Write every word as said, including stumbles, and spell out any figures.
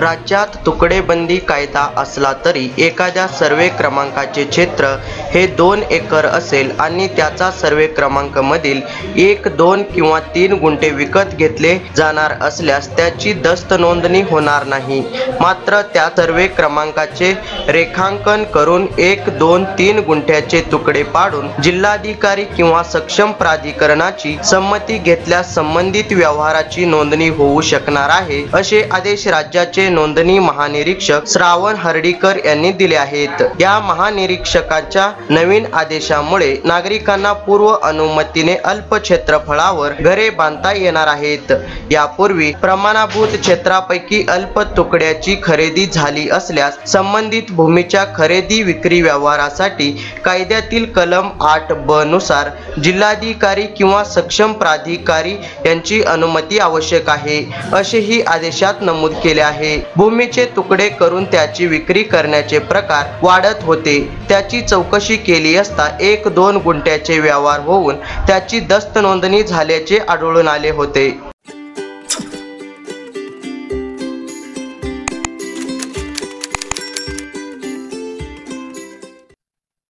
राज्यात तुकडेबंदी कायदा असला तरी एखाद्या सर्वे क्रमांकाचे क्षेत्र हे दोन एकर असेल आणि त्याचा सर्वे क्रमांकमधील एक दोन किंवा तीन गुंठे विकत घेतले जाणार असल्यास त्याची दस्त नोंदणी होणार नाही, मात्र त्या सर्वे क्रमांकाचे रेखांकन करून एक दोन तीन गुंठ्याचे तुकडे पाडून जिल्हाधिकारी किंवा सक्षम प्राधिकरणाची संमती घेतल्यास संबंधित व्यवहाराची नोंदणी होऊ शकणार आहे, असे आदेश राज्याचे नोंदणी महानिरीक्षक श्रावण हर्डीकर यांनी दिले आहेत। या महानिरीक्षकाच्या नवीन आदेशामुळे नागरिकांना पूर्व अनुमतीने अल्प क्षेत्रफळावर घरे बांधता येणार आहेत। यापूर्वी प्रमाणाभूत क्षेत्रापैकी अल्प तुकड्याची खरेदी झाली असल्यास संबंधित भूमीच्या खरेदी विक्री व्यवहारासाठी कायद्यातील कलम आठ ब नुसार जिल्हाधिकारी किंवा सक्षम प्राधिकारी यांची अनुमती आवश्यक आहे, असेही आदेशात नमूद केले आहे। भूमीचे तुकडे करून त्याची विक्री करण्याचे प्रकार वाढत होते, त्याची चौकशी केली असता एक दोन गुंठ्याचे व्यवहार होऊन त्याची दस्त नोंदणी झाल्याचे आढळून आले होते।